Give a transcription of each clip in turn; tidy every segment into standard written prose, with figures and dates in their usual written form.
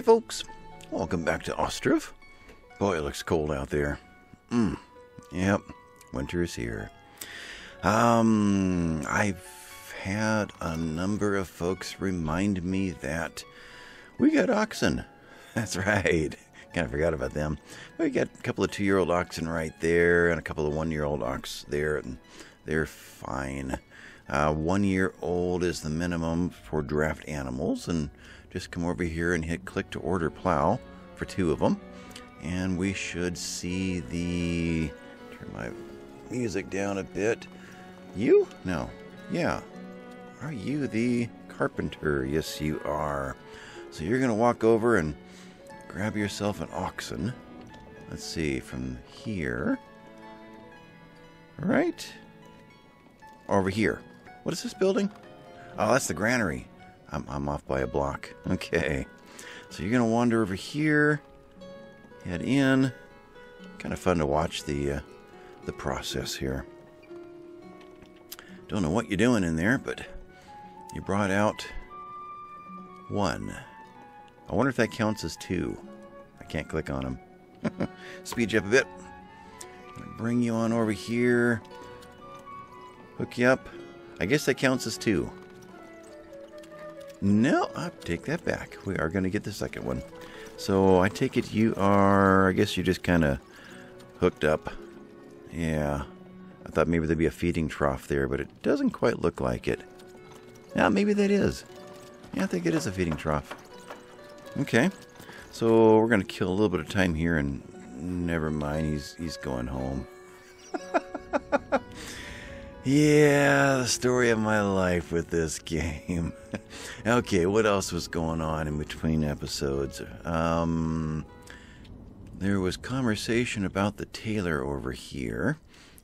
Hey folks, welcome back to Ostriv. Boy, it looks cold out there. Yep, winter is here. I've had a number of folks remind me that we got oxen. That's right. Kind of forgot about them. We got a couple of 2-year-old oxen right there and a couple of 1-year-old ox there, and they're fine. 1-year-old is the minimum for draft animals, and just come over here and hit click to order plow for 2 of them, and we should see the, turn my music down a bit. You? No. Yeah. Are you the carpenter? Yes, you are. So you're going to walk over and grab yourself an oxen. Let's see, from here. Right? Over here. What is this building? Oh, that's the granary. I'm off by a block. Okay. So you're going to wander over here. Head in. Kind of fun to watch the process here. Don't know what you're doing in there, but you brought out 1. I wonder if that counts as 2. I can't click on them. Speed you up a bit. Bring you on over here. Hook you up. I guess that counts as 2. No, I'll take that back. We are going to get the second one. So I take it you are, I guess you just kind of hooked up. Yeah. I thought maybe there'd be a feeding trough there, but it doesn't quite look like it. Now, maybe that is. Yeah, I think it is a feeding trough. Okay. So we're going to kill a little bit of time here, and never mind, he's going home. Yeah, the story of my life with this game. Okay, what else was going on in between episodes? There was conversation about the tailor over here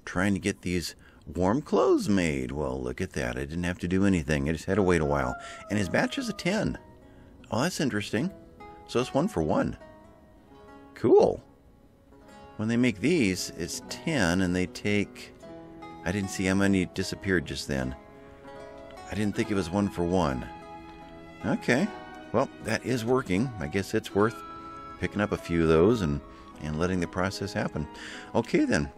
trying to get these warm clothes made. Well, look at that. I didn't have to do anything. I just had to wait a while. And his batch is a 10. Oh, that's interesting. So it's 1 for 1. Cool. When they make these, it's 10, and they take... I didn't see how many disappeared just then. I didn't think it was 1 for 1. Okay. Well, that is working. I guess it's worth picking up a few of those and letting the process happen. Okay, then.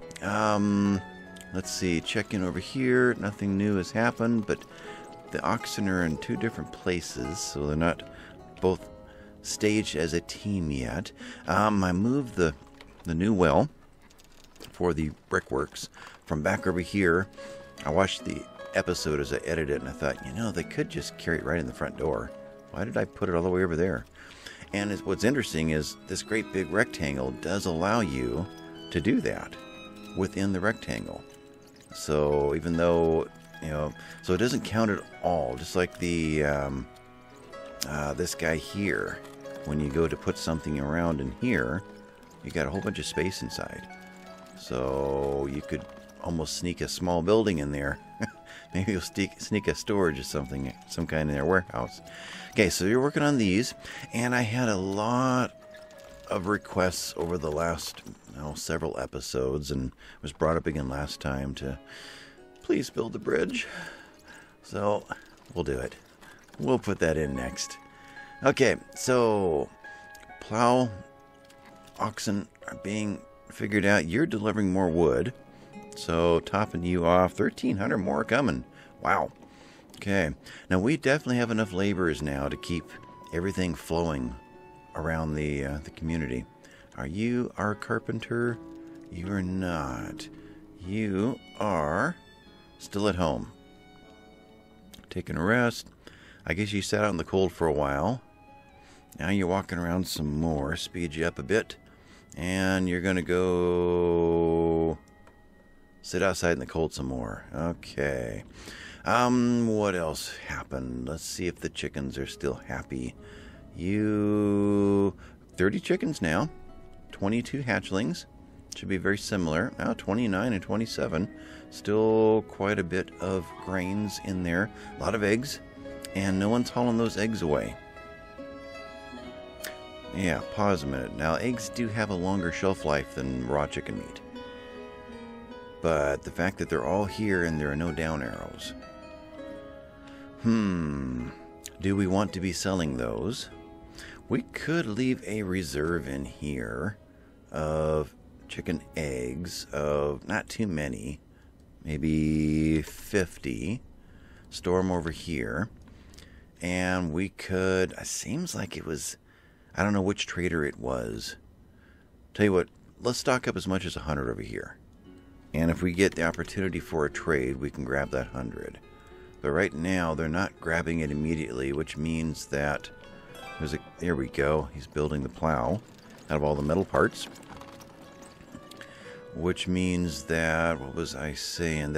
Let's see. Check in over here. Nothing new has happened, but the oxen are in 2 different places, so they're not both staged as a team yet. I moved the new well for the brickworks from back over here. I watched the episode as I edited it, and I thought, you know, they could just carry it right in the front door. Why did I put it all the way over there? And what's interesting is this great big rectangle does allow you to do that within the rectangle. So even though, you know, so it doesn't count at all, just like the this guy here. When you go to put something around in here, you got a whole bunch of space inside. So you could almost sneak a small building in there. Maybe you'll sneak a storage or something, some kind in their warehouse. Okay, so you're working on these, and I had a lot of requests over the last, several episodes, and was brought up again last time to please build the bridge. So we'll do it. We'll put that in next. Okay, so plow oxen are being figured out. You're delivering more wood. So, topping you off. 1,300 more coming. Wow. Okay. Now, we definitely have enough laborers now to keep everything flowing around the community. Are you our carpenter? You are not. You are still at home. Taking a rest. I guess you sat out in the cold for a while. Now you're walking around some more. Speed you up a bit. And you're going to go... sit outside in the cold some more. Okay. What else happened? Let's see if the chickens are still happy. You... 30 chickens now. 22 hatchlings. Should be very similar. Now 29 and 27. Still quite a bit of grains in there. A lot of eggs. And no one's hauling those eggs away. Yeah, pause a minute. Now, eggs do have a longer shelf life than raw chicken meat. But the fact that they're all here and there are no down arrows. Do we want to be selling those? We could leave a reserve in here of chicken eggs, of not too many, maybe 50. Store them over here. And we could, it seems like it was, I don't know which trader it was. Tell you what, let's stock up as much as 100 over here. And if we get the opportunity for a trade, we can grab that 100. But right now, they're not grabbing it immediately, which means that there's a, there we go. He's building the plow out of all the metal parts. Which means that, what was I saying?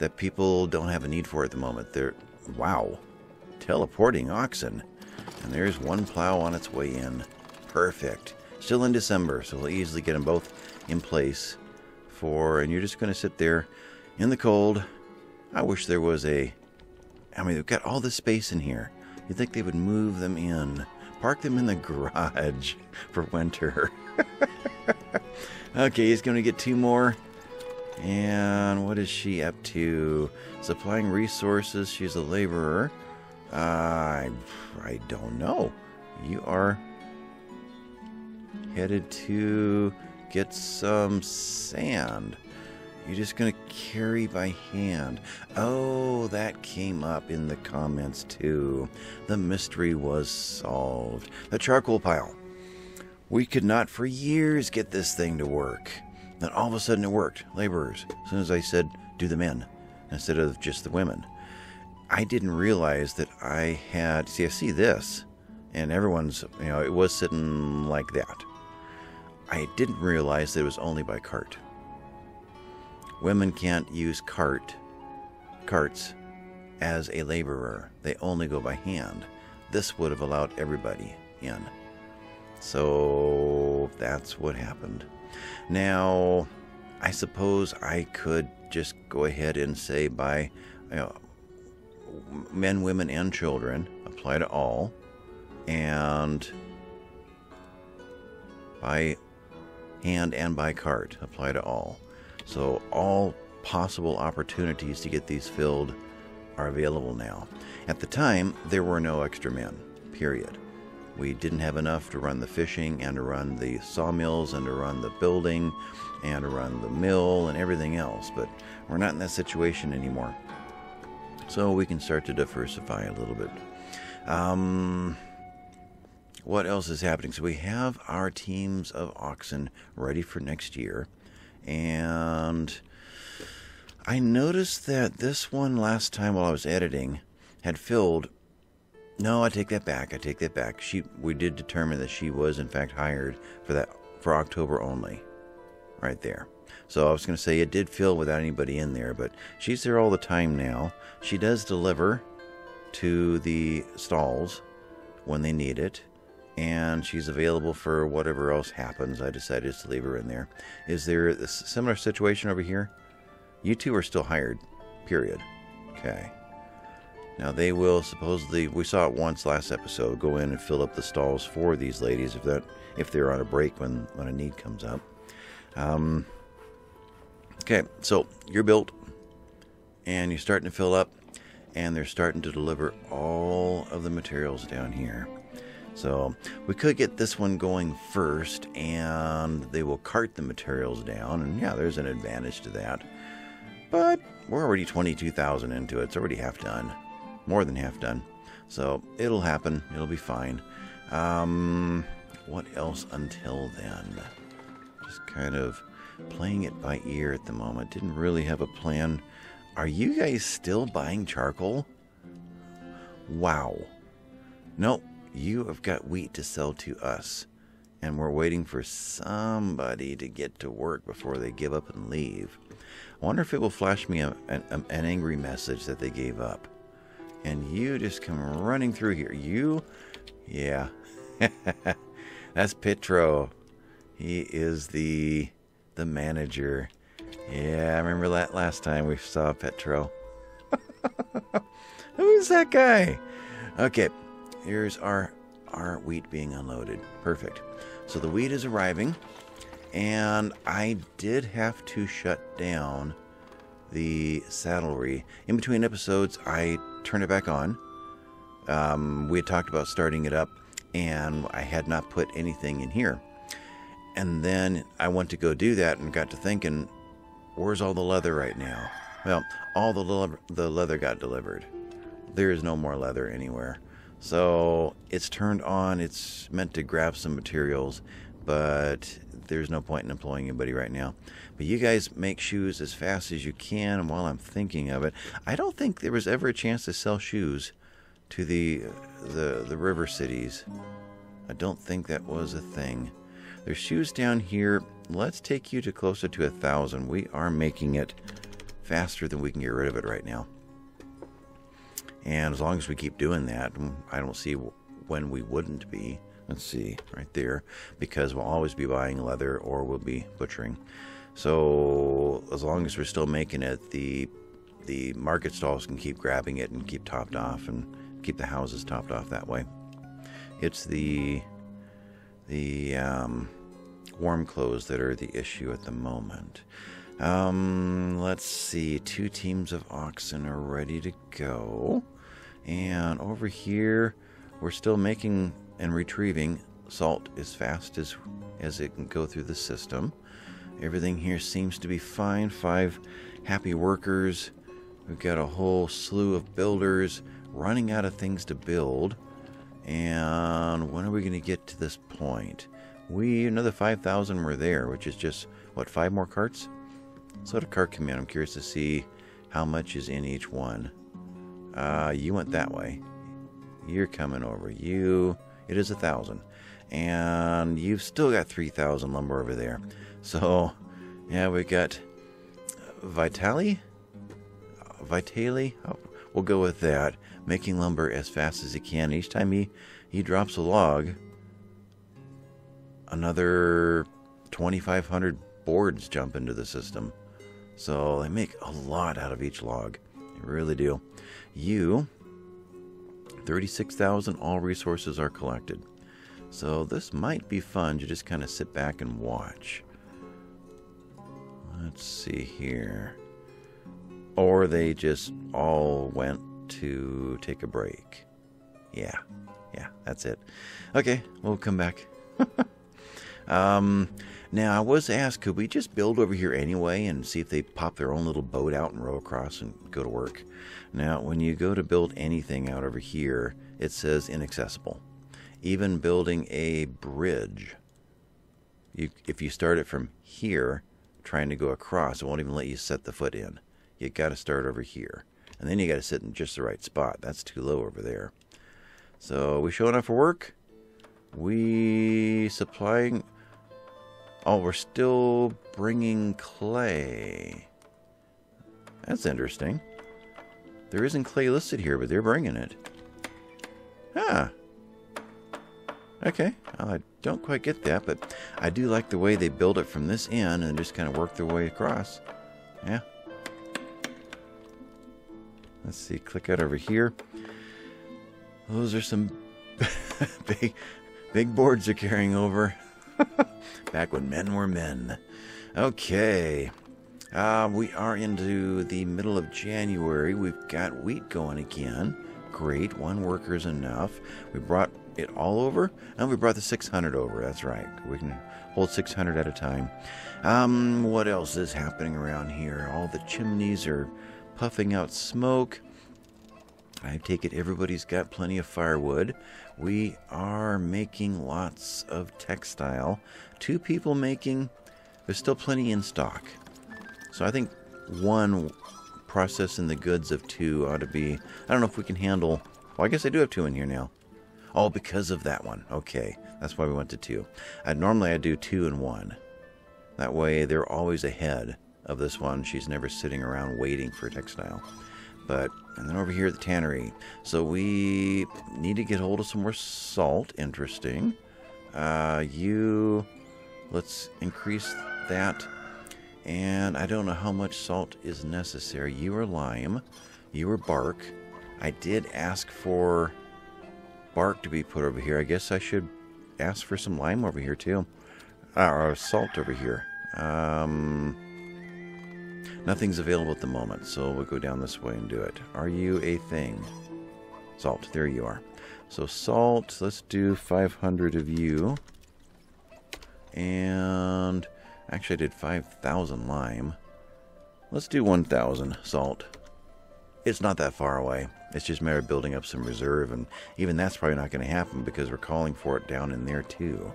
That people don't have a need for it at the moment. They're, wow, teleporting oxen. And there's one plow on its way in. Perfect. Still in December, so we'll easily get them both in place for, and you're just going to sit there in the cold. I wish there was a, I mean, they've got all this space in here. You'd think they would move them in. Park them in the garage for winter. Okay, he's going to get two more. And what is she up to? Supplying resources. She's a laborer. I don't know. You are headed to get some sand. You're just going to carry by hand. Oh, that came up in the comments too. The mystery was solved. The charcoal pile. We could not for years get this thing to work. Then all of a sudden it worked. Laborers. As soon as I said, do the men instead of just the women. I didn't realize that I had, see, I see this and everyone's, you know, it was sitting like that. I didn't realize that it was only by cart. Women can't use carts as a laborer. They only go by hand. This would have allowed everybody in. So that's what happened. Now, I suppose I could just go ahead and say by, you know, men, women, and children apply to all, and by hand and by cart apply to all. So all possible opportunities to get these filled are available now. At the time, there were no extra men, period. We didn't have enough to run the fishing and to run the sawmills and to run the building and to run the mill and everything else, but we're not in that situation anymore. So we can start to diversify a little bit. What else is happening? So we have our teams of oxen ready for next year. And I noticed that this one last time while I was editing had filled. No, I take that back. I take that back. We did determine that she was in fact hired for that, for October only, right there. So I was going to say it did fill without anybody in there, but she's there all the time now. She does deliver to the stalls when they need it. And she's available for whatever else happens. I decided to leave her in there. Is there a similar situation over here? You two are still hired, period. Okay. Now they will supposedly, we saw it once last episode, go in and fill up the stalls for these ladies if they're on a break when a need comes up. Okay, so you're built and you're starting to fill up and they're starting to deliver all of the materials down here. So we could get this one going first and they will cart the materials down, and yeah, there's an advantage to that. But we're already 22,000 into it. It's already half done. More than half done. So it'll happen. It'll be fine. What else until then? Just kind of playing it by ear at the moment. Didn't really have a plan. Are you guys still buying charcoal? Wow. Nope. You have got wheat to sell to us, and we're waiting for somebody to get to work before they give up and leave. I wonder if it will flash me an angry message that they gave up. And you just come running through here. You, yeah, that's Petro. He is the manager. Yeah, I remember that last time we saw Petro. Who's that guy? Okay. Here's our wheat being unloaded. Perfect. So the wheat is arriving, and I did have to shut down the saddlery. In between episodes, I turned it back on. We had talked about starting it up, and I had not put anything in here. And then I went to go do that and got to thinking, where's all the leather right now? Well, all the leather got delivered. There is no more leather anywhere. So it's turned on. It's meant to grab some materials, but there's no point in employing anybody right now. But you guys make shoes as fast as you can. And while I'm thinking of it, I don't think there was ever a chance to sell shoes to the river cities. I don't think that was a thing. There's shoes down here. Let's take you to closer to 1,000. We are making it faster than we can get rid of it right now. And as long as we keep doing that, I don't see when we wouldn't be. Let's see, right there. Because we'll always be buying leather or we'll be butchering. So as long as we're still making it, the market stalls can keep grabbing it and keep topped off and keep the houses topped off that way. It's the warm clothes that are the issue at the moment. Let's see, 2 teams of oxen are ready to go. And over here, we're still making and retrieving salt as fast as it can go through the system. Everything here seems to be fine. 5 happy workers. We've got a whole slew of builders running out of things to build. And when are we going to get to this point? Another 5,000 were there, which is just, what, 5 more carts? So the cart come in. I'm curious to see how much is in each one. You went that way. You're coming over. It is 1,000. And you've still got 3,000 lumber over there. So, yeah, we got Vitali? Vitali? Oh, we'll go with that. Making lumber as fast as he can. Each time he drops a log, another 2,500 boards jump into the system. So they make a lot out of each log. They really do. 36,000, all resources are collected. So this might be fun to just kind of sit back and watch. Let's see here. Or they just all went to take a break. Yeah, that's it. Okay, we'll come back. Now I was asked, could we just build over here anyway and see if they pop their own little boat out and row across and go to work? Now, when you go to build anything out over here, it says inaccessible. Even building a bridge, if you start it from here, trying to go across, it won't even let you set the foot in. You got to start over here, and then you got to sit in just the right spot. That's too low over there. So we showing up for work. We supplying. Oh, we're still bringing clay. That's interesting. There isn't clay listed here, but they're bringing it. Huh. Okay. I don't quite get that, but I do like the way they build it from this end and just kind of work their way across. Yeah. Let's see. Click out over here. Those are some big boards are carrying over. Back when men were men. Okay. We are into the middle of January. We've got wheat going again. Great. 1 worker is enough. We brought it all over. And we brought the 600 over. That's right. We can hold 600 at a time. What else is happening around here? All the chimneys are puffing out smoke. I take it everybody's got plenty of firewood. We are making lots of textile. 2 people making. There's still plenty in stock. So I think 1 processing the goods of 2 ought to be... I don't know if we can handle... Well, I guess I do have 2 in here now. Oh, because of that one. Okay. That's why we went to 2. Normally I do 2 and 1. That way they're always ahead of this one. She's never sitting around waiting for textile. But... and then over here at the tannery. So we need to get hold of some more salt. Interesting. Let's increase that. And I don't know how much salt is necessary. You are lime. You are bark. I did ask for bark to be put over here. I guess I should ask for some lime over here too. Or salt over here. Nothing's available at the moment, so we'll go down this way and do it. Are you a thing? Salt. There you are. So salt, let's do 500 of you. And actually I did 5,000 lime. Let's do 1,000 salt. It's not that far away. It's just a matter of building up some reserve, and even that's probably not going to happen because we're calling for it down in there too.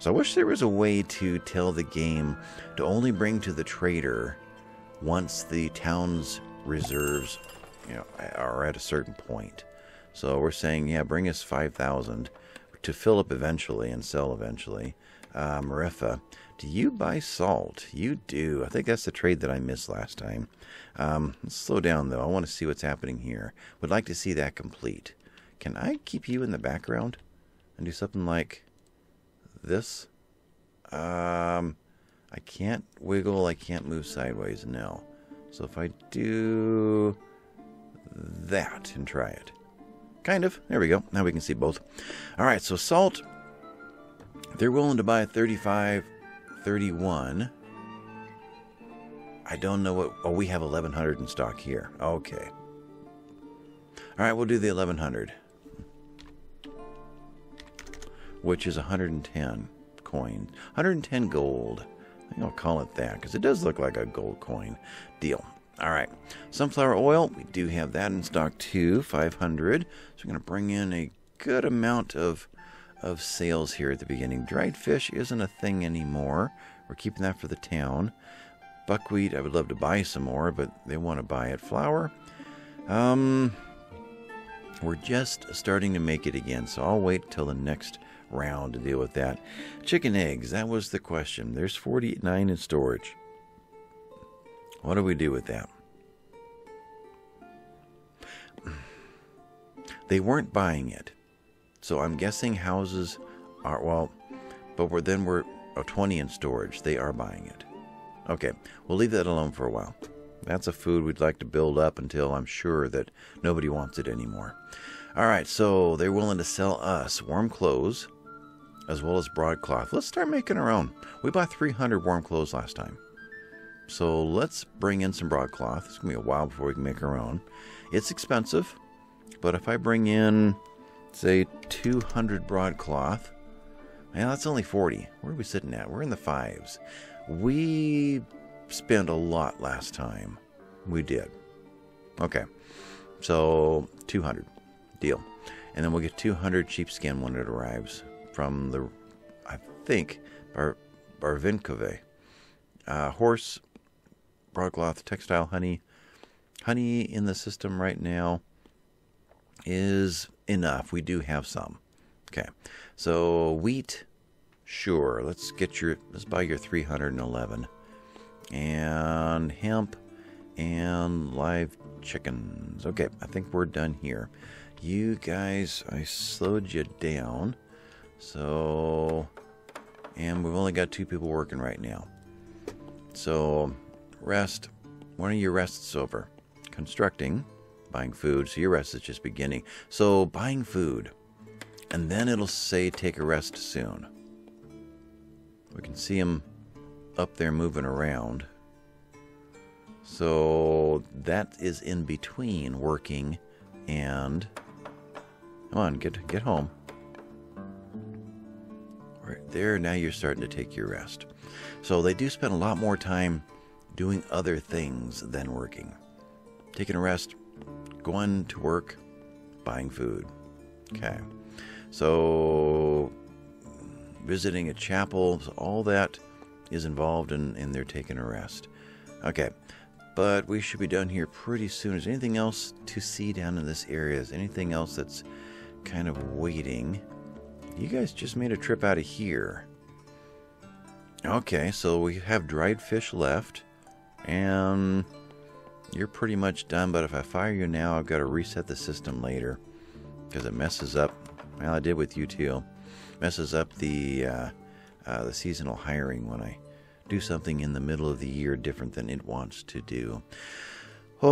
So I wish there was a way to tell the game to only bring to the trader once the town's reserves, you know, are at a certain point. So we're saying, yeah, bring us 5,000 to fill up eventually and sell eventually. Marifa, do you buy salt? You do. I think that's the trade that I missed last time. Let's slow down, though. I want to see what's happening here. Would like to see that complete. Can I keep you in the background and do something like this? I can't wiggle. I can't move sideways now. So if I do that and try it. Kind of. There we go. Now we can see both. All right, so salt... they're willing to buy 35, 31. I don't know what... oh, we have 1,100 in stock here. Okay. All right, we'll do the 1,100. Which is 110 coin. 110 gold. I think I'll call it that, because it does look like a gold coin deal. All right. Sunflower oil. We do have that in stock, too. 500. So we're going to bring in a good amount of sales here at the beginning. Dried fish isn't a thing anymore. We're keeping that for the town. Buckwheat, I would love to buy some more, but they want to buy it. Flour, we're just starting to make it again, so I'll wait till the next round to deal with that. Chicken eggs, that was the question. There's 49 in storage. What do we do with that? They weren't buying it. So I'm guessing houses are, well, but we're 20 in storage. They are buying it. Okay, we'll leave that alone for a while. That's a food we'd like to build up until I'm sure that nobody wants it anymore. All right, so they're willing to sell us warm clothes as well as broadcloth. Let's start making our own. We bought 300 warm clothes last time. So let's bring in some broadcloth. It's going to be a while before we can make our own. It's expensive, but if I bring in... say 200 broadcloth. Now that's only 40. Where are we sitting at? We're in the fives. We spent a lot last time. We did. Okay. So 200. Deal. And then we'll get 200 sheepskin when it arrives from the, I think, Bar Barvincove. Horse, broadcloth, textile, honey. Honey in the system right now is... enough. We do have some. Okay. So wheat, sure. Let's get your, let's buy your 311. And hemp and live chickens. Okay. I think we're done here. You guys, I slowed you down. So, and we've only got 2 people working right now. So rest, one of your rests over. Constructing. Buying food, so your rest is just beginning. So buying food, and then it'll say take a rest soon. We can see him up there moving around. So that is in between working and... come on, get home. Right there, now you're starting to take your rest. So they do spend a lot more time doing other things than working. Taking a rest... going to work, buying food. Okay. So visiting a chapel, so all that is involved in their taking a rest. Okay. But we should be done here pretty soon. Is there anything else to see down in this area? Is anything else that's kind of waiting? You guys just made a trip out of here. Okay. So we have dried fish left. And... you're pretty much done, but if I fire you now, I've got to reset the system later because it messes up. Well, I did with you too. Messes up the seasonal hiring when I do something in the middle of the year different than it wants to do.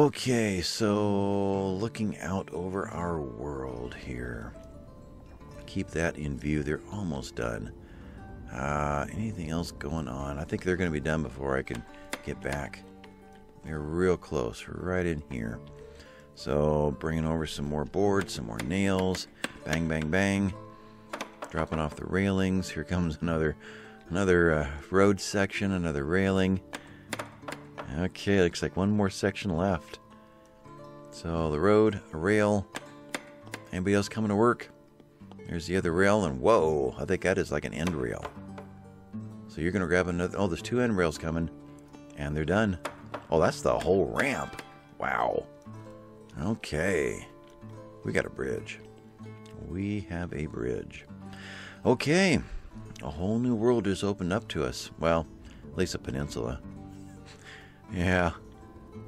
Okay, so looking out over our world here. Keep that in view. They're almost done. Anything else going on? I think they're going to be done before I can get back. They're real close, right in here. So bringing over some more boards, some more nails, bang, bang, bang. Dropping off the railings. Here comes another road section, another railing. Okay, looks like one more section left. So the road, a rail. Anybody else coming to work? There's the other rail, and whoa, I think that is like an end rail. So you're gonna grab another. Oh, there's two end rails coming, and they're done. Oh, that's the whole ramp. Wow. Okay, we got a bridge. We have a bridge. Okay, a whole new world just opened up to us. Well, at least a peninsula. Yeah.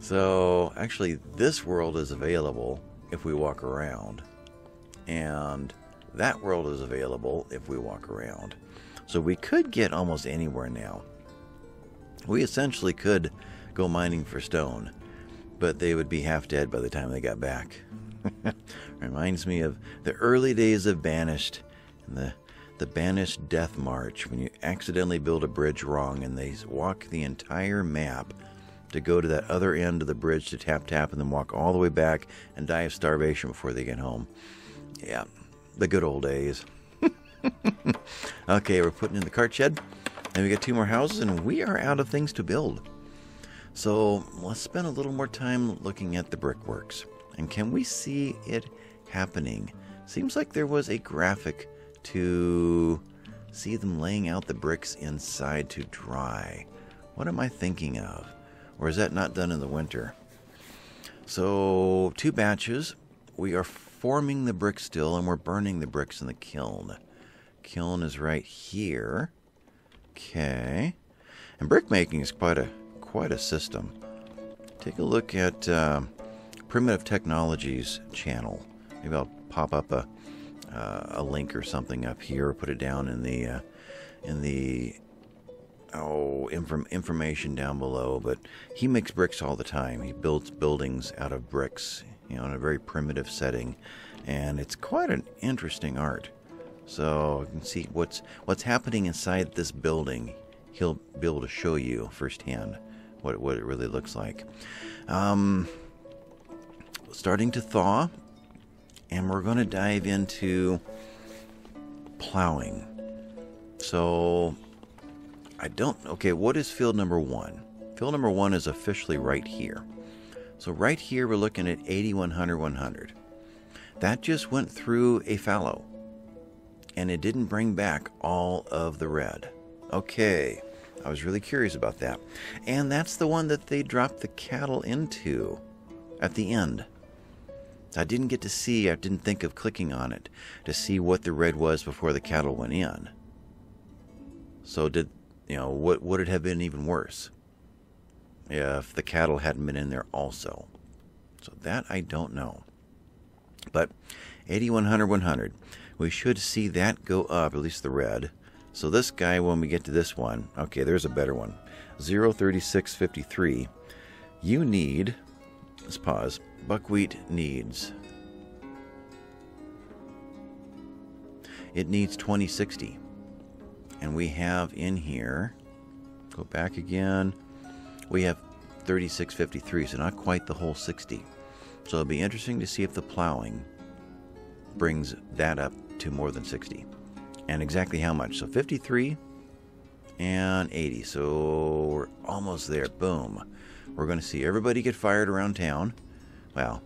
So actually, this world is available if we walk around, and that world is available if we walk around. So we could get almost anywhere now. We essentially could go mining for stone, but they would be half dead by the time they got back. Reminds me of the early days of Banished, and the Banished Death March, when you accidentally build a bridge wrong and they walk the entire map to go to that other end of the bridge to tap and then walk all the way back and die of starvation before they get home. Yeah, the good old days. Okay, we're putting in the cart shed, and we got two more houses, and we are out of things to build. So let's spend a little more time looking at the brickworks. And can we see it happening? Seems like there was a graphic to see them laying out the bricks inside to dry. What am I thinking of? Or is that not done in the winter? So two batches. We are forming the bricks still, and we're burning the bricks in the kiln. Kiln is right here. Okay. And brick making is quite a system. Take a look at Primitive Technologies channel. Maybe I'll pop up a link or something up here, or put it down in the information down below. But he makes bricks all the time. He builds buildings out of bricks, you know, in a very primitive setting, and it's quite an interesting art. So you can see what's happening inside this building. He'll be able to show you firsthand what it really looks like. Starting to thaw, and we're going to dive into plowing. So what is field number one? Field number one is officially right here. So right here we're looking at 80 100 100. That just went through a fallow, and it didn't bring back all of the red. Okay, I was really curious about that. And that's the one that they dropped the cattle into at the end. I didn't think of clicking on it to see what the red was before the cattle went in. So what would it have been even worse if the cattle hadn't been in there also? So that I don't know. But 80, 100, 100. We should see that go up, at least the red. So this guy, when we get to this one, okay, there's a better one. 03653. You need, let's pause, buckwheat needs. It needs 2060. And we have in here, go back again, we have 3653, so not quite the whole 60. So it'll be interesting to see if the plowing brings that up to more than 60. And exactly how much? So 53 and 80. So we're almost there. Boom. We're going to see everybody get fired around town. Well,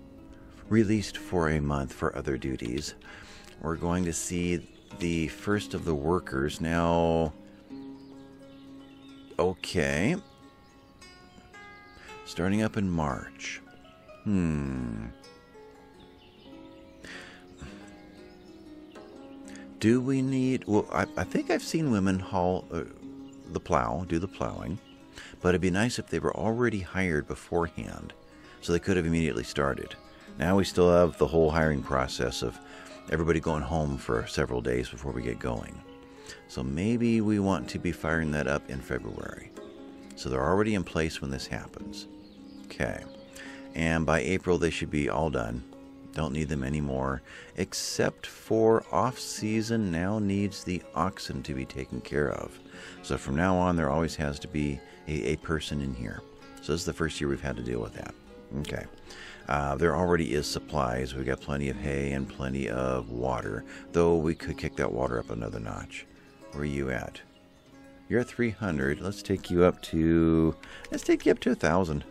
released for a month for other duties. We're going to see the first of the workers now. Okay, starting up in March. Do we need, well, I think I've seen women haul do the plowing, but it'd be nice if they were already hired beforehand, so they could have immediately started. Now we still have the whole hiring process of everybody going home for several days before we get going. So maybe we want to be firing that up in February. So they're already in place when this happens. Okay. And by April, they should be all done. Don't need them anymore, except for off-season now needs the oxen to be taken care of. So from now on, there always has to be a person in here. So this is the first year we've had to deal with that. Okay. There already is supplies. We've got plenty of hay and plenty of water, though we could kick that water up another notch. Where are you at? You're at 300. Let's take you up to 1,000.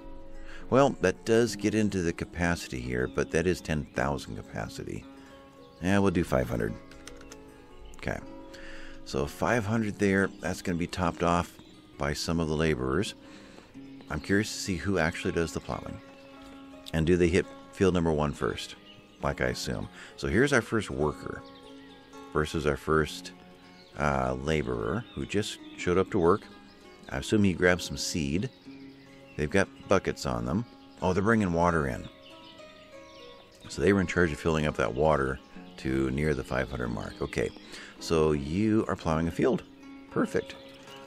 Well, that does get into the capacity here, but that is 10,000 capacity. Yeah, we'll do 500. Okay. So 500 there. That's going to be topped off by some of the laborers. I'm curious to see who actually does the plowing. And do they hit field number 1 first, like I assume. So here's our first worker versus our first laborer who just showed up to work. I assume he grabbed some seed. They've got buckets on them. Oh, they're bringing water in. So they were in charge of filling up that water to near the 500 mark. Okay, so you are plowing a field. Perfect.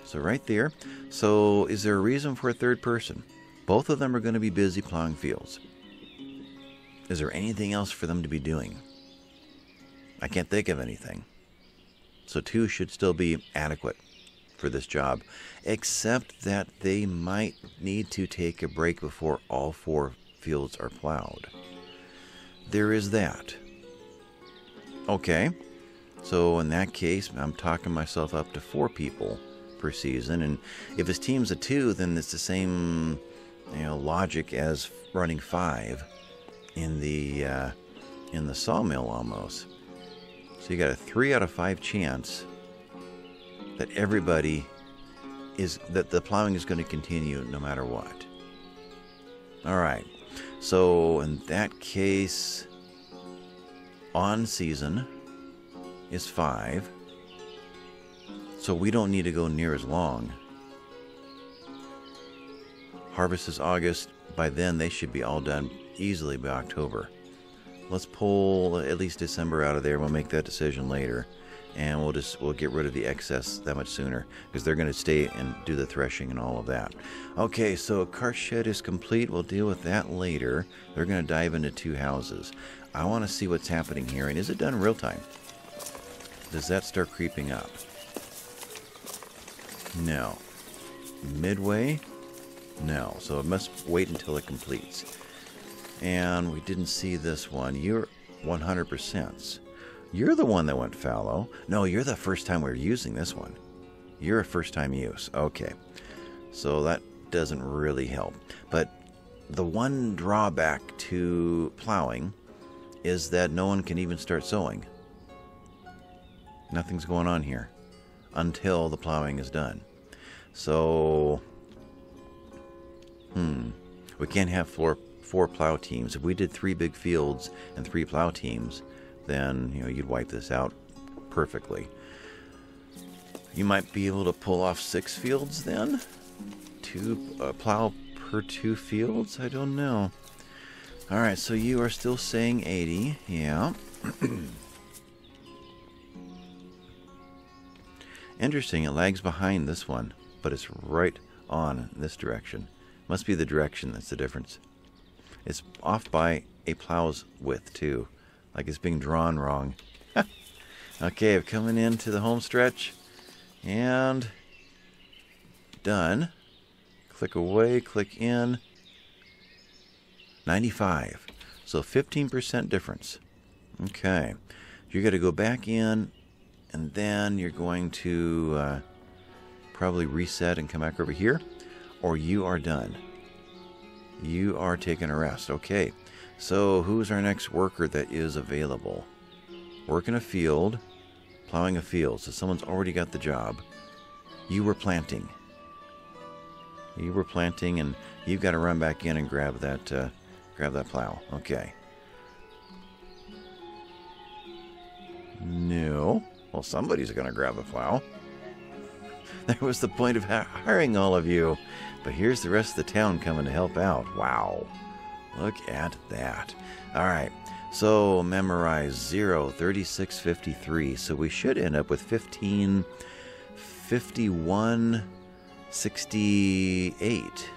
So right there. So is there a reason for a third person? Both of them are going to be busy plowing fields. Is there anything else for them to be doing? I can't think of anything. So 2 should still be adequate for this job, except that they might need to take a break before all 4 fields are plowed. There is that. Okay, so in that case, I'm talking myself up to 4 people per season, and if his team's a 2, then it's the same, you know, logic as running 5 in the sawmill almost. So you got a 3 out of 5 chance that everybody is, that the plowing is going to continue no matter what. All right, so in that case, on season is 5, so we don't need to go near as long. Harvest is August. By then, they should be all done easily by October. Let's pull at least December out of there. We'll make that decision later, and we'll get rid of the excess that much sooner, because they're going to stay and do the threshing and all of that. Okay, so cart shed is complete. We'll deal with that later. They're going to dive into 2 houses. I want to see what's happening here, and is it done real time? Does that start creeping up? No. Midway? No. So it must wait until it completes. And we didn't see this one. You're 100%. You're the one that went fallow. No, you're the first time we're using this one. You're a first time use. Okay. So that doesn't really help. But the one drawback to plowing is that no one can even start sowing. Nothing's going on here until the plowing is done. So, we can't have 4 plow teams. If we did 3 big fields and 3 plow teams, then, you know, you'd wipe this out perfectly. You might be able to pull off 6 fields then? 2 plow per 2 fields? I don't know. All right, so you are still saying 80, yeah. Interesting, it lags behind this one, but it's right on this direction. Must be the direction that's the difference. It's off by a plow's width too, like it's being drawn wrong. Okay, I'm coming into the home stretch, and done. Click away, click in. 95, so 15% difference. Okay, you got to go back in, and then you're going to probably reset and come back over here, or you are done. You are taking a rest. Okay, so who's our next worker that is available? Working a field, plowing a field, so someone's already got the job. You were planting. You were planting, and you've got to run back in and grab that... grab that plow. Okay. No. Well, somebody's going to grab the plow. That was the point of hiring all of you. But here's the rest of the town coming to help out. Wow. Look at that. All right. So memorize 0, 36, 53. So we should end up with 15, 51, 68.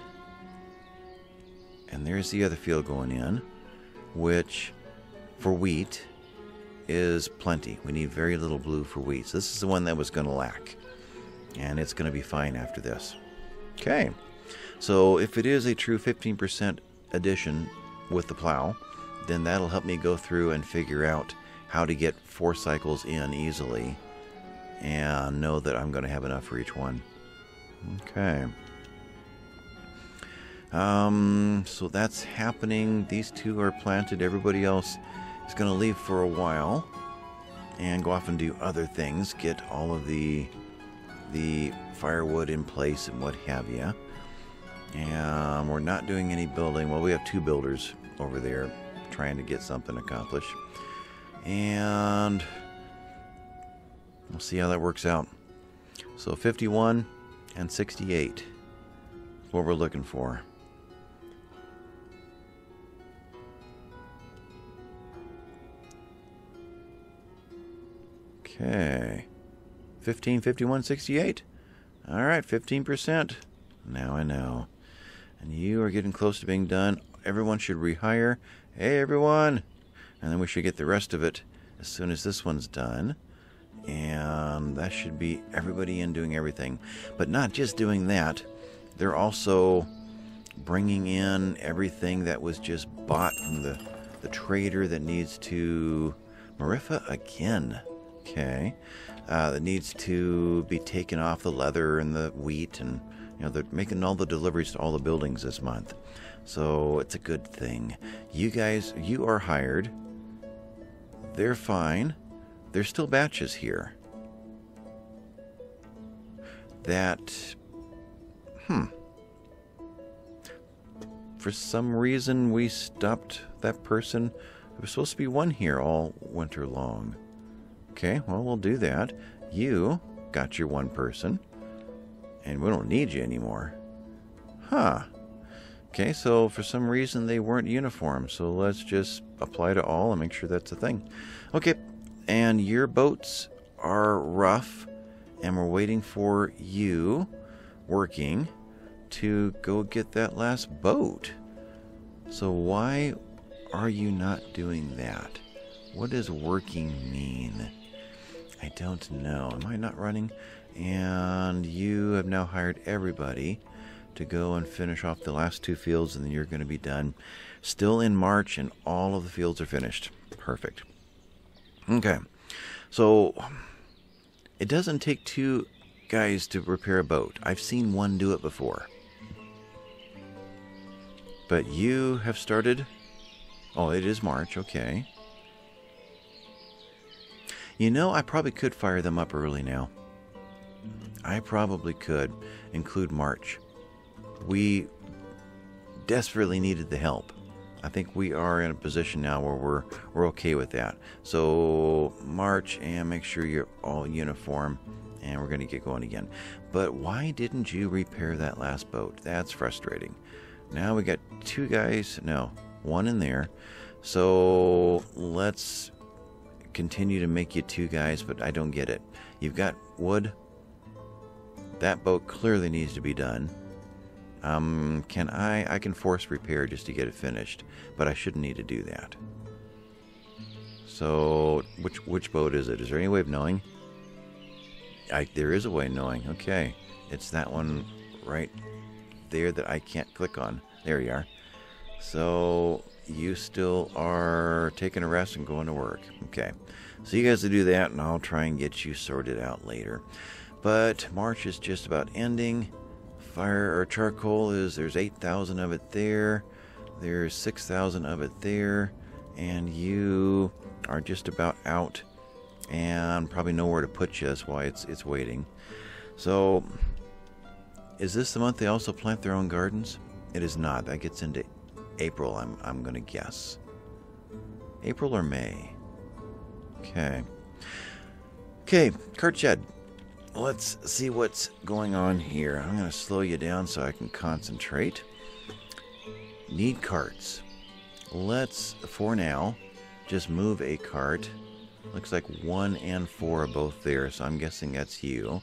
And there's the other field going in, which for wheat is plenty. We need very little blue for wheat. So this is the one that was going to lack. And it's going to be fine after this. Okay. So if it is a true 15% addition with the plow, then that'll help me go through and figure out how to get 4 cycles in easily and know that I'm going to have enough for each one. Okay. So that's happening. These 2 are planted. Everybody else is going to leave for a while and go off and do other things. Get all of the firewood in place and what have you. And we're not doing any building. Well, we have 2 builders over there trying to get something accomplished. And we'll see how that works out. So 51 and 68 is what we're looking for. Okay. 15, 51, 68. All right, 15%. Now I know. And you are getting close to being done. Everyone should rehire. Hey, everyone. And then we should get the rest of it as soon as this one's done. And that should be everybody in doing everything. But not just doing that. They're also bringing in everything that was just bought from the trader that needs to... Marifa again. Okay. That needs to be taken off the leather and the wheat and... You know, they're making all the deliveries to all the buildings this month. So it's a good thing. You guys, you are hired. They're fine. There's still batches here. That, for some reason we stopped that person. There was supposed to be one here all winter long. Okay, well, we'll do that. You got your one person. And we don't need you anymore. Huh. Okay, so for some reason they weren't uniform. So let's just apply to all and make sure that's a thing. Okay, and your boats are rough. And we're waiting for you working to go get that last boat. So why are you not doing that? What does working mean? I don't know. Am I not running? And you have now hired everybody to go and finish off the last 2 fields, and then you're going to be done still in March, and all of the fields are finished. Perfect. Okay. So it doesn't take 2 guys to repair a boat. I've seen one do it before. But you have started... Oh, it is March. Okay. You know, I probably could fire them up early now. I probably could include March. We desperately needed the help. I think we are in a position now where we're okay with that. So March, and make sure you're all uniform, and we're going to get going again. But why didn't you repair that last boat? That's frustrating. Now we got 2 guys, no, 1 in there. So let's continue to make you 2 guys, but I don't get it. You've got wood. That boat clearly needs to be done. I can force repair just to get it finished, but I shouldn't need to do that. So, which boat is it? Is there any way of knowing? There is a way of knowing. Okay. It's that one right there that I can't click on. There you are. So, you still are taking a rest and going to work. Okay. So, you guys will do that, and I'll try and get you sorted out later. But March is just about ending. Fire or charcoal is, there's 8,000 of it there. There's 6,000 of it there. And you are just about out and probably nowhere to put you. That's why it's waiting. So is this the month they also plant their own gardens? It is not. That gets into April, I'm going to guess. April or May. Okay. Okay, cart shed. Let's see what's going on here. I'm going to slow you down so I can concentrate. Need carts. Let's, for now, just move a cart. Looks like 1 and 4 are both there, so I'm guessing that's you.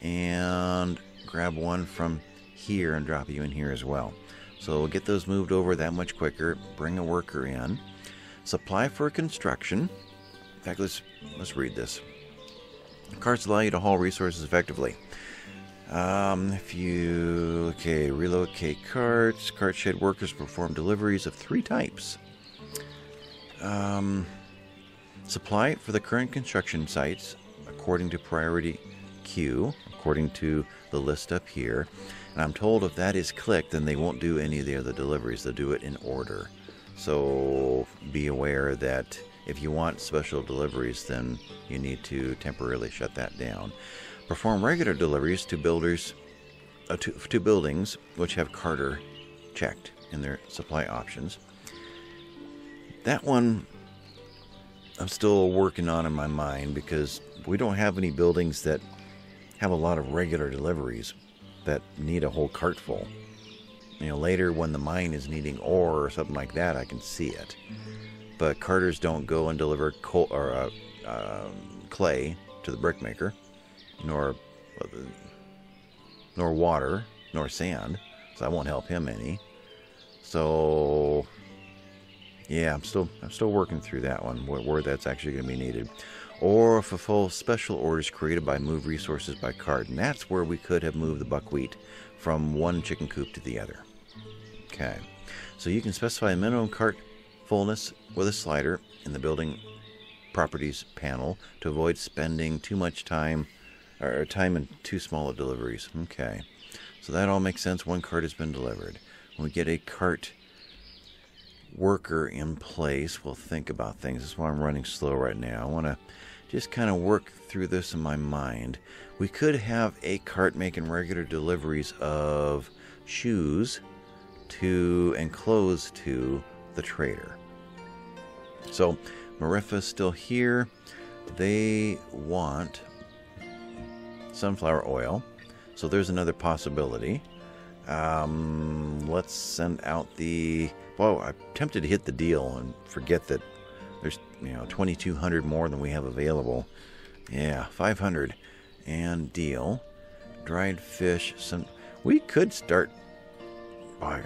And grab 1 from here and drop you in here as well. So we'll get those moved over that much quicker. Bring a worker in. Supply for construction. In fact, let's read this. Carts allow you to haul resources effectively. If you... Okay, relocate carts. Cart shed workers perform deliveries of 3 types. Supply for the current construction sites according to priority queue, according to the list up here. And I'm told if that is clicked, then they won't do any of the other deliveries. They'll do it in order. So be aware that if you want special deliveries, then you need to temporarily shut that down. Perform regular deliveries to builders, to buildings which have Carter checked in their supply options. That one I'm still working on in my mind because we don't have any buildings that have a lot of regular deliveries that need a whole cart full. You know, later when the mine is needing ore or something like that, I can see it. But carters don't go and deliver coal or clay to the brickmaker, nor water, nor sand. So I won't help him any. So yeah, I'm still working through that one where that's actually going to be needed. Or fulfill special orders created by move resources by cart. And that's where we could have moved the buckwheat from one chicken coop to the other. Okay. So you can specify a minimum cart fullness with a slider in the building properties panel to avoid spending too much time or time in too small of deliveries. Okay. So that all makes sense. One cart has been delivered. When we get a cart worker in place, we'll think about things. That's why I'm running slow right now. I want to just kind of work through this in my mind. We could have a cart making regular deliveries of shoes to and clothes to the trader. So Marifa's still here. They want sunflower oil, so there's another possibility. Let's send out the... Well, I'm tempted to hit the deal and forget that there's, 2,200 more than we have available. Yeah, 500. And deal. Dried fish. Some... We could start... Oh, I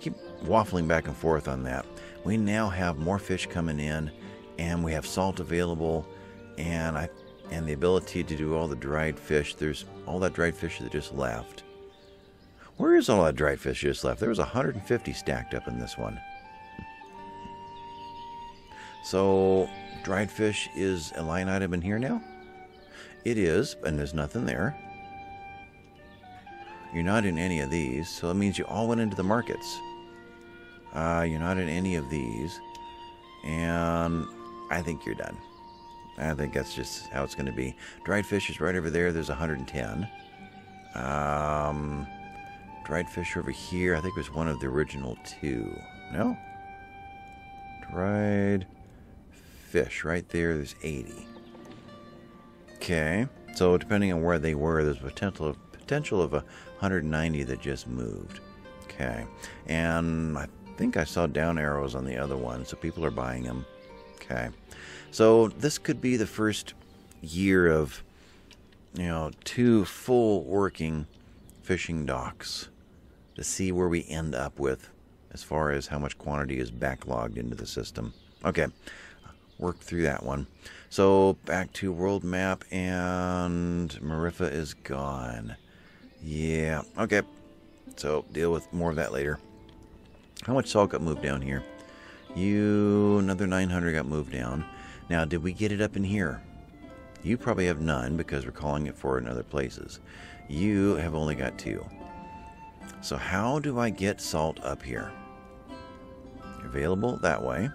keep waffling back and forth on that. We now have more fish coming in, and we have salt available, and the ability to do all the dried fish. There's all that dried fish that just left. Where is all that dried fish just left? There was 150 stacked up in this one. So, dried fish is a line item in here now? It is, and there's nothing there. You're not in any of these, so that means you all went into the markets. You're not in any of these. And I think you're done. I think that's just how it's going to be. Dried fish is right over there. There's 110. Dried fish over here, I think it was one of the original 2. No? Dried fish right there, there's 80. Okay, so depending on where they were, there's potential of 190 that just moved. Okay, and I think I saw down arrows on the other one, so people are buying them. Okay, so this could be the first year of, 2 full working fishing docks, to see where we end up with as far as how much quantity is backlogged into the system. Okay, worked through that one. So back to world map, and Marifa is gone. Yeah, okay. So deal with more of that later. How much salt got moved down here? Another 900 got moved down. Now, did we get it up in here? You probably have none because we're calling it for in other places. You have only got 2. So how do I get salt up here? Available that way.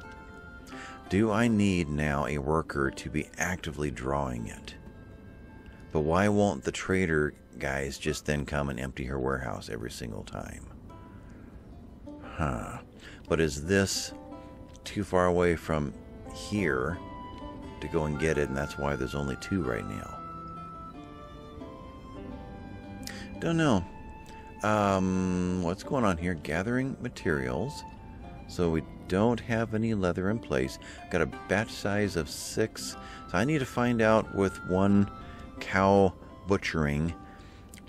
Do I need now a worker to be actively drawing it? But why won't the trader guys just then come and empty her warehouse every single time? Huh. But is this too far away from here to go and get it, and that's why there's only 2 right now? Don't know. What's going on here? Gathering materials. So we don't have any leather in place. Got a batch size of 6. So I need to find out with one cow butchering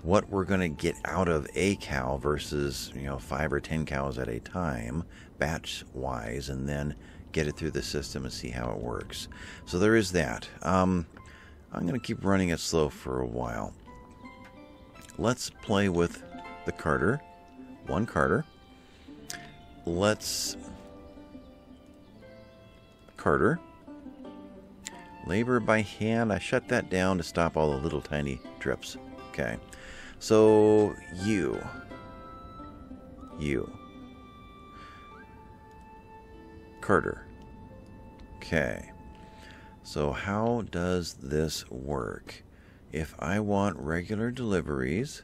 what we're going to get out of a cow versus, 5 or 10 cows at a time, batch wise, and then get it through the system and see how it works. So there is that. I'm going to keep running it slow for a while. Let's play with the Carter. One Carter. Let's... Carter. Labor by hand. I shut that down to stop all the little tiny drips. Okay. So, you. You. Carter. Okay. So how does this work? If I want regular deliveries,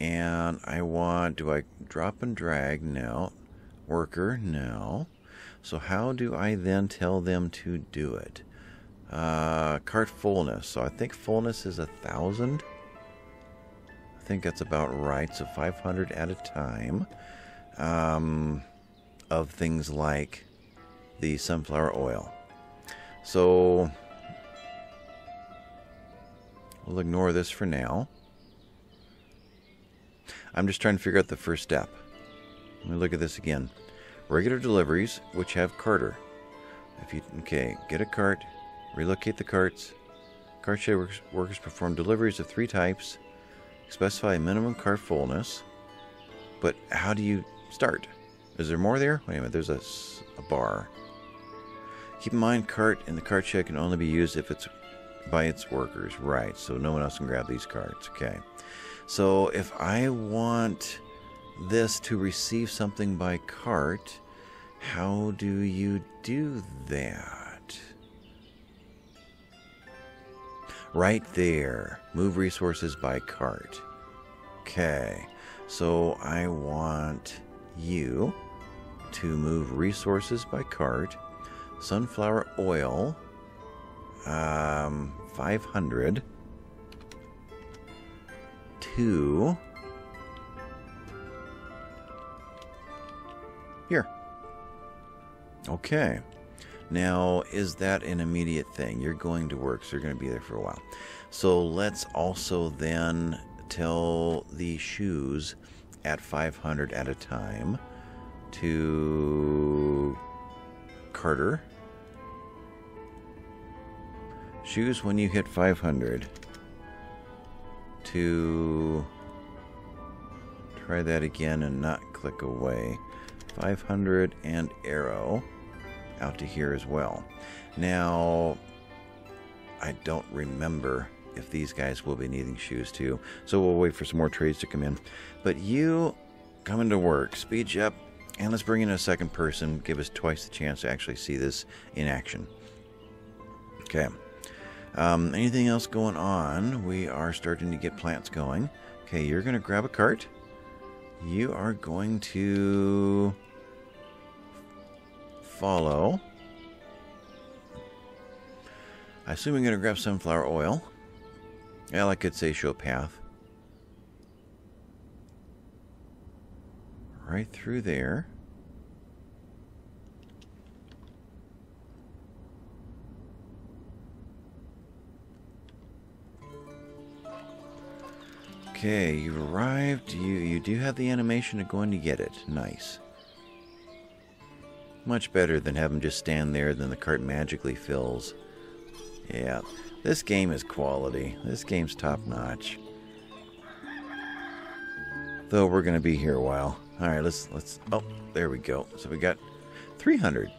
and I want, do I drop and drag? No. Worker? No. So how do I then tell them to do it? Cart fullness. So I think fullness is 1,000. I think that's about right. So 500 at a time of things like the sunflower oil. So we'll ignore this for now. I'm just trying to figure out the first step. Let me look at this again. Regular deliveries, which have carter. If you, okay, get a cart, relocate the carts. Cart shed workers perform deliveries of 3 types. Specify a minimum cart fullness. But how do you start? Is there more there? Wait a minute, there's a bar. Keep in mind, cart and the cart shed can only be used if it's by its workers, right? So no one else can grab these carts. Okay, so if I want this to receive something by cart, how do you do that? Right there, move resources by cart. Okay, so I want you to move resources by cart. Sunflower oil, 500 to here. Okay, now is that an immediate thing? You're going to work, so you're going to be there for a while. So let's also then tell the shoes at 500 at a time to Carter. Shoes when you hit 500. To try that again and not click away. 500 and arrow out to here as well. Now, I don't remember if these guys will be needing shoes too, so we'll wait for some more trades to come in. But you come into work, speed up, and let's bring in a second person, give us twice the chance to actually see this in action. Okay. Anything else going on? We are starting to get plants going. Okay, you're going to grab a cart. You are going to follow. I assume you're going to grab sunflower oil. Well, I could say show path. Right through there. Okay, you arrived. You do have the animation of going to get it. Nice. Much better than having just stand there, then the cart magically fills. Yeah, this game is quality. This game's top notch. Though we're gonna be here a while. All right, let's. Oh, there we go. So we got 300.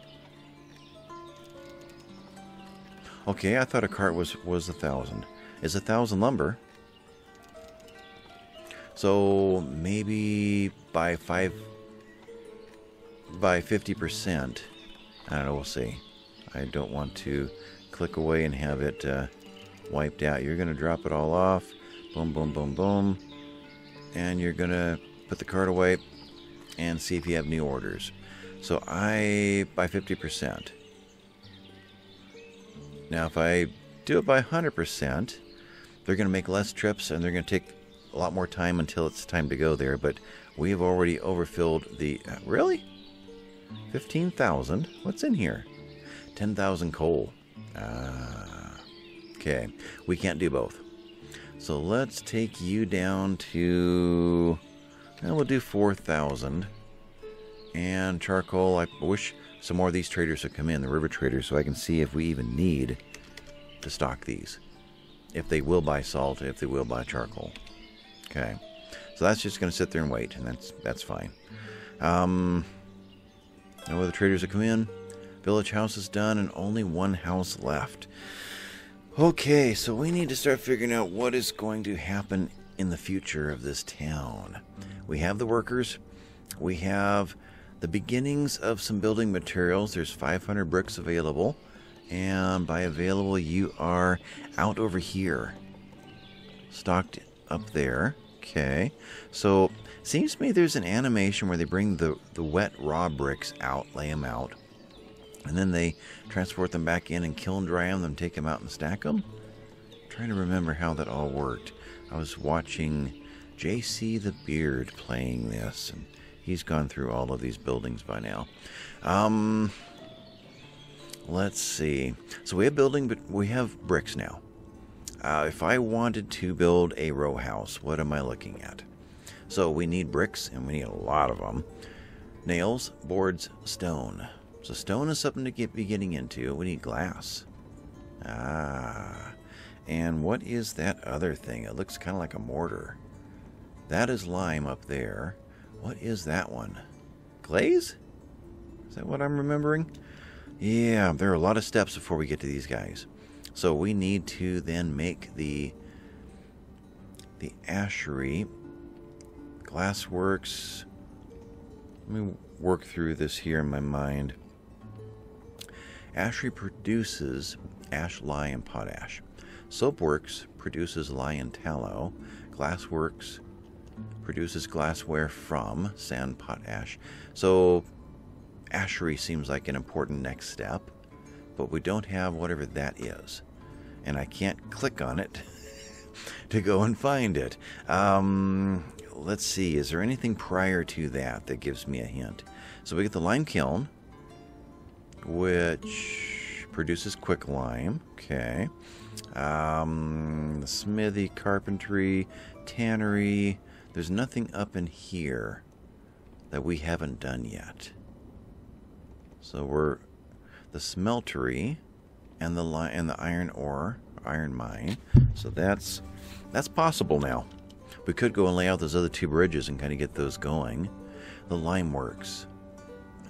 Okay, I thought a cart was 1,000. It's 1,000 lumber. So maybe by 50%. I don't know, we'll see. I don't want to click away and have it wiped out. You're gonna drop it all off. Boom, boom, boom, boom. And you're gonna put the cart away and see if you have new orders. So I, by 50%. Now if I do it by 100%, they're gonna make less trips and they're gonna take a lot more time until it's time to go there, but we have already overfilled the... really? 15,000? What's in here? 10,000 coal. Okay. We can't do both. So let's take you down to... and we'll do 4,000. And charcoal, I wish some more of these traders would come in, the river traders, so I can see if we even need to stock these. If they will buy salt, if they will buy charcoal. Okay. So that's just going to sit there and wait, and that's fine. No other traders have come in. Village house is done, and only one house left. Okay, so we need to start figuring out what is going to happen in the future of this town. We have the workers. We have the beginnings of some building materials. There's 500 bricks available. And by available, you are out over here. Stocked up there. Okay. So, seems to me there's an animation where they bring the wet raw bricks out, lay them out. And then they transport them back in and kiln dry them, take them out and stack them. I'm trying to remember how that all worked. I was watching JC the Beard playing this, and he's gone through all of these buildings by now. Let's see. So we have building, but we have bricks now. If I wanted to build a row house, what am I looking at? So we need bricks, and we need a lot of them. Nails, boards, stone. So stone is something to be getting into. We need glass. Ah. And what is that other thing? It looks kind of like a mortar. That is lime up there. What is that one? Glaze? Is that what I'm remembering? Yeah, there are a lot of steps before we get to these guys. So we need to then make the ashery. Glassworks. Let me work through this here in my mind. Ashery produces ash, lye, and potash. Soapworks produces lye and tallow. Glassworks produces glassware from sand, potash. So ashery seems like an important next step, but we don't have whatever that is, and I can't click on it to go and find it. Let's see, is there anything prior to that that gives me a hint? So we get the lime kiln, which produces quick lime. Okay. The smithy, carpentry, tannery. There's nothing up in here that we haven't done yet. So we're the smeltery and the iron ore, iron mine. So that's possible now. We could go and lay out those other two bridges and kind of get those going. The lime works.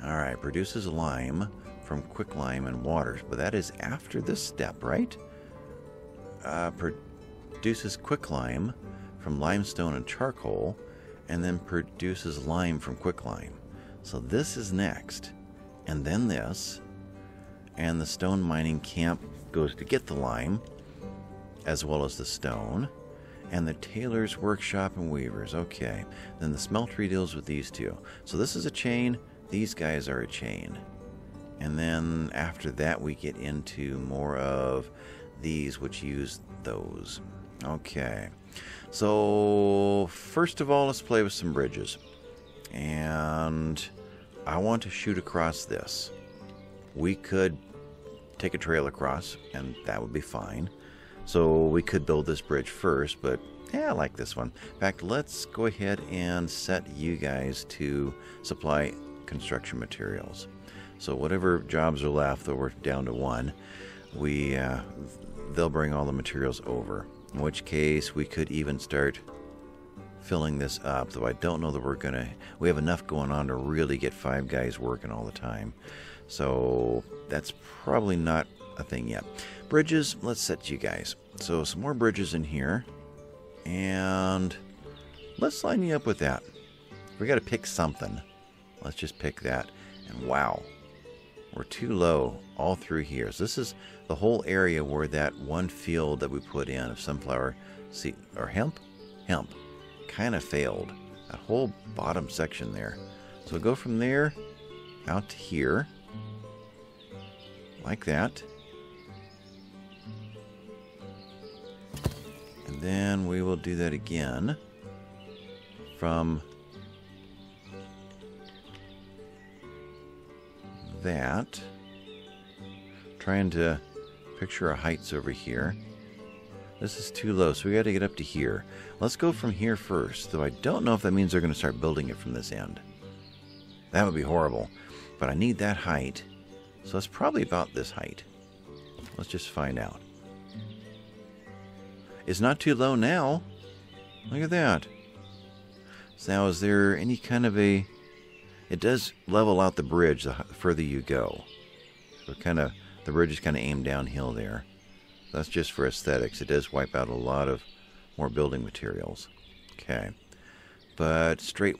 All right, produces lime from quick lime and water, but that is after this step, right? Produces quick lime from limestone and charcoal, and then produces lime from quick lime. So this is next, and then this, and the stone mining camp goes to get the lime, as well as the stone. And the tailor's workshop and weavers. Okay. Then the smeltery deals with these two. So this is a chain. These guys are a chain. And then after that we get into more of these which use those. Okay. So first of all, let's play with some bridges. And I want to shoot across this. We could take a trail across and that would be fine. So we could build this bridge first, but yeah, I like this one. In fact, let's go ahead and set you guys to supply construction materials. So whatever jobs are left, though we're down to one, they'll bring all the materials over. In which case, we could even start filling this up, though I don't know that we're going to... We have enough going on to really get five guys working all the time. So that's probably not a thing yet. Bridges, let's set you guys. So some more bridges in here. And let's line you up with that. We got to pick something. Let's just pick that. And wow, we're too low all through here. So this is the whole area where that one field that we put in of sunflower seed or hemp kind of failed. That whole bottom section there. So we'll go from there out to here. Like that. And then we will do that again from that. Trying to picture our heights over here. This is too low, so we got to get up to here. Let's go from here first, though I don't know if that means they're going to start building it from this end. That would be horrible, but I need that height. So it's probably about this height. Let's just find out. It's not too low now. Look at that. So now, is there any kind of a... It does level out the bridge the further you go. So kind of, the bridge is kind of aimed downhill there. That's just for aesthetics. It does wipe out a lot of more building materials. Okay. But straight...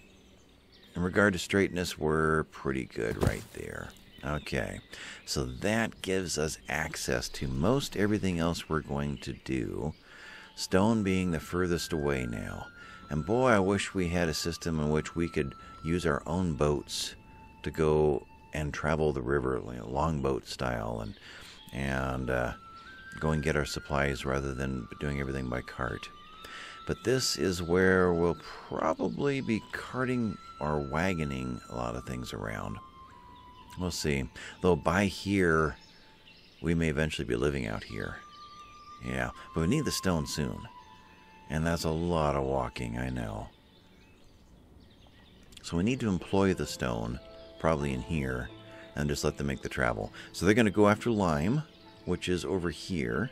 In regard to straightness, we're pretty good right there. Okay, so that gives us access to most everything else we're going to do. Stone being the furthest away now. And boy, I wish we had a system in which we could use our own boats to go and travel the river, you know, longboat style, and go and get our supplies rather than doing everything by cart. But this is where we'll probably be carting or wagoning a lot of things around. We'll see. Though by here, we may eventually be living out here. Yeah, but we need the stone soon. And that's a lot of walking, I know. So we need to employ the stone, probably in here, and just let them make the travel. So they're going to go after lime, which is over here.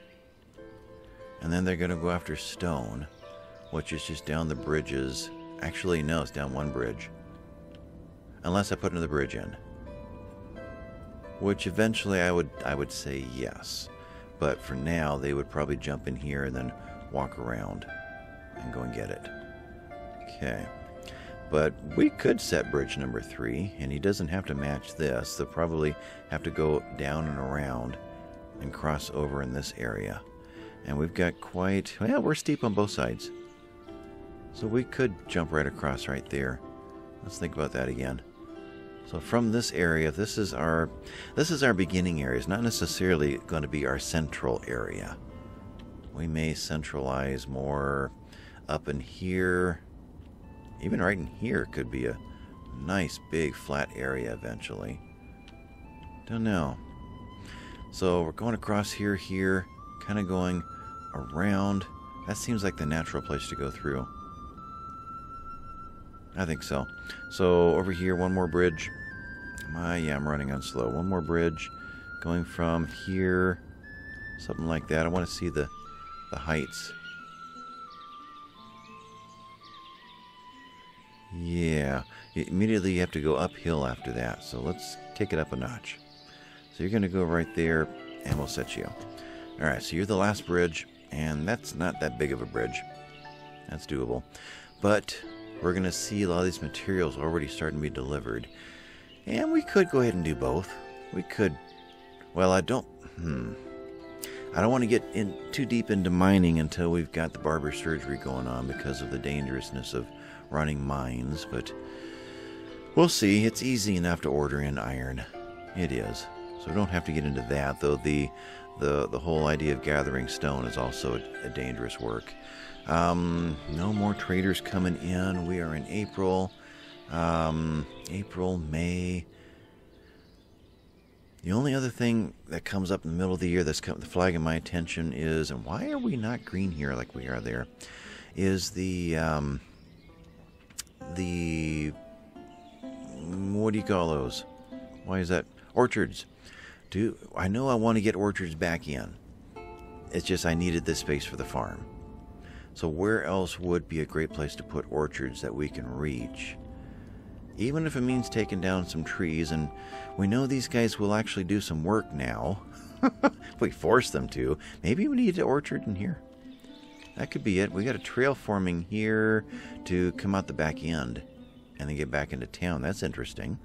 And then they're going to go after stone, which is just down the bridges. Actually, no, it's down one bridge. Unless I put another bridge in. Which eventually I would say yes. But for now, they would probably jump in here and then walk around and go and get it. Okay. But we could set bridge number 3, and he doesn't have to match this. They'll probably have to go down and around and cross over in this area. And we've got quite... Well, we're steep on both sides. So we could jump right across right there. Let's think about that again. So from this area, this is our beginning area. It's not necessarily going to be our central area. We may centralize more up in here. Even right in here could be a nice big flat area eventually. Don't know. So we're going across here, kind of going around. That seems like the natural place to go through. I think so. So over here, one more bridge. Yeah, I'm running on slow. One more bridge going from here, something like that. I want to see the heights. Yeah, immediately you have to go uphill after that, so let's take it up a notch. So you're going to go right there and we'll set you. All right, so you're the last bridge, and that's not that big of a bridge. That's doable. But we're going to see a lot of these materials already starting to be delivered. And we could go ahead and do both. We could... Well, I don't want to get in too deep into mining until we've got the barber surgery going on because of the dangerousness of running mines, but we'll see. It's easy enough to order in iron. It is. So we don't have to get into that, though the whole idea of gathering stone is also a dangerous work. No more traders coming in. We are in April. April, May. The only other thing that comes up in the middle of the year that's come the flag of my attention is, and why are we not green here like we are there, is the what do you call those? Why is that? Orchards. I know I want to get orchards back in. It's just I needed this space for the farm. So where else would be a great place to put orchards that we can reach? Even if it means taking down some trees, and we know these guys will actually do some work now. If we force them to. Maybe we need an orchard in here. That could be it. We got a trail forming here to come out the back end and then get back into town. That's interesting.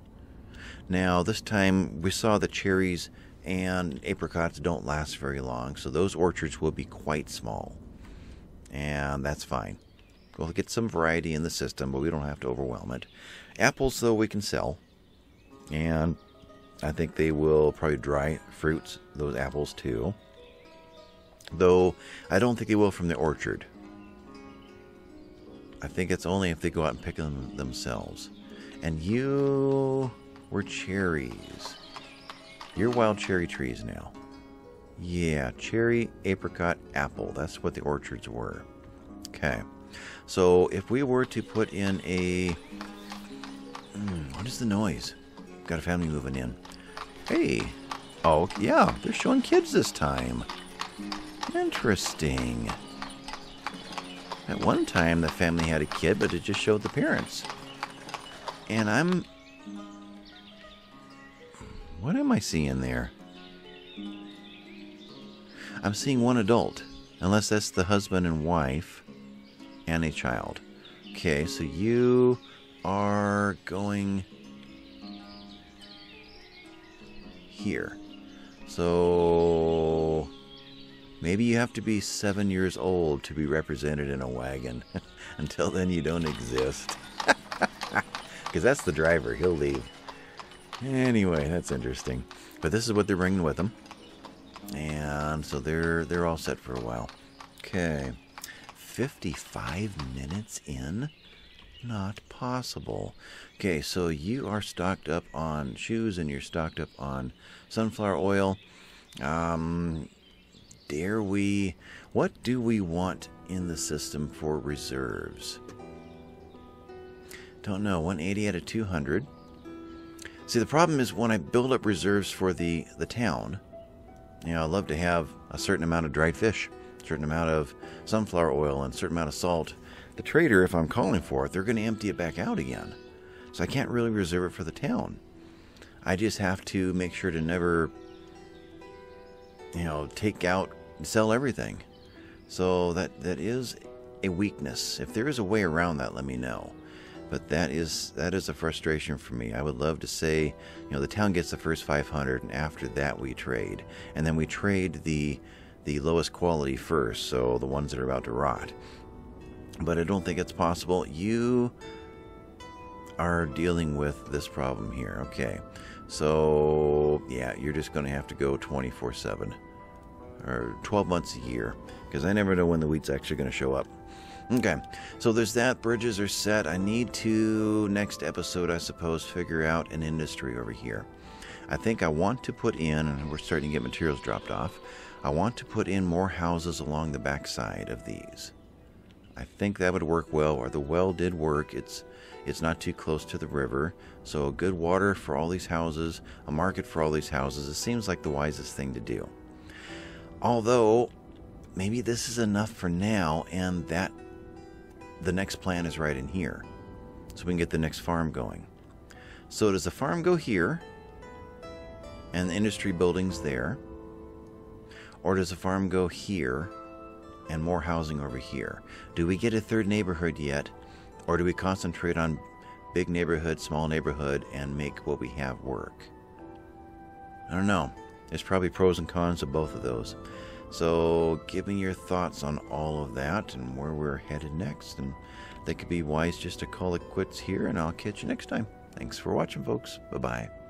Now, this time we saw the cherries and apricots don't last very long, so those orchards will be quite small. And that's fine. We'll get some variety in the system, but we don't have to overwhelm it. Apples, though, we can sell. And I think they will probably dry fruits, those apples, too. Though, I don't think they will from the orchard. I think it's only if they go out and pick them themselves. And you... We're cherries. You're wild cherry trees now. Yeah, cherry, apricot, apple. That's what the orchards were. Okay. So if we were to put in a... what is the noise? Got a family moving in. Hey. Oh, yeah. They're showing kids this time. Interesting. At one time, the family had a kid, but it just showed the parents. And I'm... what am I seeing there? I'm seeing one adult. Unless that's the husband and wife and a child. Okay, so you are going here. So maybe you have to be 7 years old to be represented in a wagon. Until then, you don't exist. Because that's the driver. He'll leave. Anyway, that's interesting. But this is what they're bringing with them. And so they're all set for a while. Okay. 55 minutes in? Not possible. Okay, so you are stocked up on shoes and you're stocked up on sunflower oil. Dare we... what do we want in the system for reserves? Don't know. 180 out of 200. See, the problem is when I build up reserves for the town... you know, I love to have a certain amount of dried fish, a certain amount of sunflower oil, and a certain amount of salt. The trader, if I'm calling for it, they're going to empty it back out again. So I can't really reserve it for the town. I just have to make sure to never, you know, take out and sell everything. So that is a weakness. If there is a way around that, let me know. But that is a frustration for me. I would love to say, you know, the town gets the first 500, and after that we trade. And then we trade the lowest quality first, so the ones that are about to rot. But I don't think it's possible. You are dealing with this problem here. Okay. So, yeah, you're just going to have to go 24/7. Or 12 months a year. Because I never know when the wheat's actually going to show up. Okay, so there's that. Bridges are set. I need to, next episode, I suppose, figure out an industry over here. I think I want to put in, and we're starting to get materials dropped off, I want to put in more houses along the backside of these. I think that would work well, or the well did work. It's not too close to the river, so good water for all these houses, a market for all these houses. It seems like the wisest thing to do. Although, maybe this is enough for now, and that the next plan is right in here. So we can get the next farm going. So does the farm go here? And the industry buildings there? Or does the farm go here? And more housing over here? Do we get a third neighborhood yet? Or do we concentrate on big neighborhood, small neighborhood, and make what we have work? I don't know. There's probably pros and cons of both of those. So give me your thoughts on all of that and where we're headed next. And that could be wise just to call it quits here, and I'll catch you next time. Thanks for watching, folks. Bye-bye.